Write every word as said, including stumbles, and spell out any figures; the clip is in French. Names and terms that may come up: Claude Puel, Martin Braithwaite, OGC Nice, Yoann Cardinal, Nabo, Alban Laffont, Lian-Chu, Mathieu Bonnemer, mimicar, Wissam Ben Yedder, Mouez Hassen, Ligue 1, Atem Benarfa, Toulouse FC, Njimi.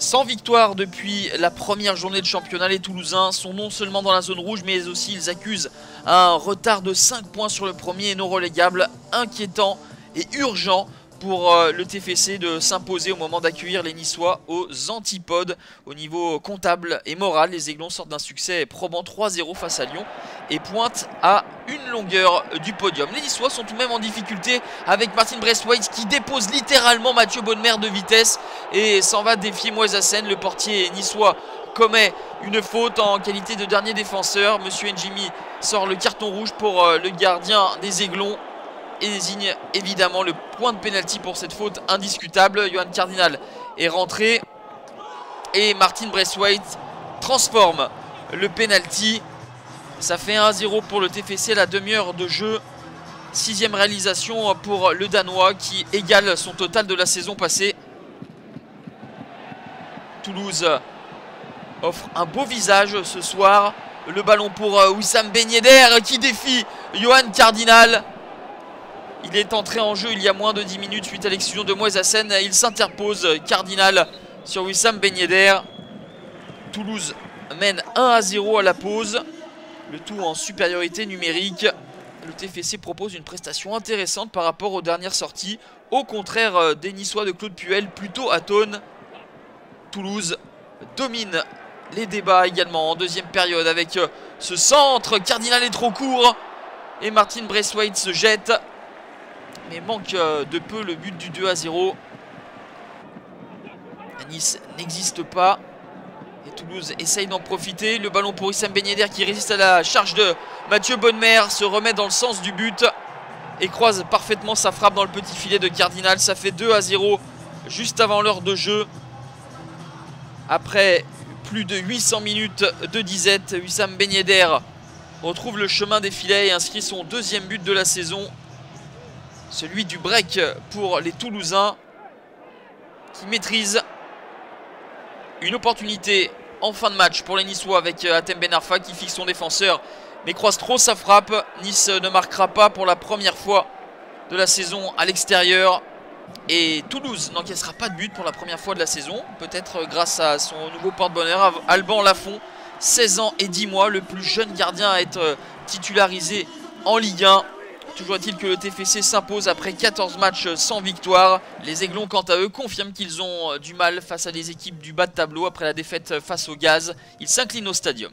Sans victoire depuis la première journée de championnat, les Toulousains sont non seulement dans la zone rouge, mais aussi ils accusent un retard de cinq points sur le premier et non relégable, inquiétant et urgent pour le T F C de s'imposer au moment d'accueillir les Niçois aux antipodes. Au niveau comptable et moral, les Aiglons sortent d'un succès probant trois zéro face à Lyon et pointent à une longueur du podium. Les Niçois sont tout de même en difficulté avec Martin Braithwaite qui dépose littéralement Mathieu Bonnemer de vitesse et s'en va défier Mouez Hassen. Le portier niçois commet une faute en qualité de dernier défenseur. Monsieur Njimi sort le carton rouge pour le gardien des Aiglons et désigne évidemment le point de pénalty pour cette faute indiscutable. Yoann Cardinal est rentré et Martin Braithwaite transforme le pénalty. Ça fait un zéro pour le T F C, la demi-heure de jeu. Sixième réalisation pour le Danois qui égale son total de la saison passée. Toulouse offre un beau visage ce soir. Le ballon pour Wissam Ben Yedder qui défie Yoann Cardinal. Il est entré en jeu il y a moins de dix minutes suite à l'exclusion de Mouez Hassen. Il s'interpose, Cardinal, sur Wissam Ben Yedder. Toulouse mène un à zéro à la pause. Le tout en supériorité numérique. Le T F C propose une prestation intéressante par rapport aux dernières sorties. Au contraire des Niçois de Claude Puel, plutôt atone. Toulouse domine les débats également en deuxième période avec ce centre. Cardinal est trop court et Martin Braithwaite se jette, mais manque de peu le but du deux à zéro. Nice n'existe pas et Toulouse essaye d'en profiter. Le ballon pour Wissam Ben Yedder qui résiste à la charge de Mathieu Bonnemer, se remet dans le sens du but et croise parfaitement sa frappe dans le petit filet de Cardinal. Ça fait deux à zéro juste avant l'heure de jeu. Après plus de huit cents minutes de disette, Wissam Ben Yedder retrouve le chemin des filets et inscrit son deuxième but de la saison. Celui du break pour les Toulousains qui maîtrisent une opportunité en fin de match pour les Niçois avec Atem Benarfa qui fixe son défenseur mais croise trop sa frappe. Nice ne marquera pas pour la première fois de la saison à l'extérieur et Toulouse n'encaissera pas de but pour la première fois de la saison. Peut-être grâce à son nouveau porte-bonheur Alban Laffont, seize ans et dix mois, le plus jeune gardien à être titularisé en Ligue un. Toujours est-il que le T F C s'impose après quatorze matchs sans victoire. Les Aiglons, quant à eux, confirment qu'ils ont du mal face à des équipes du bas de tableau après la défaite face au Gaz. Ils s'inclinent au Stadium.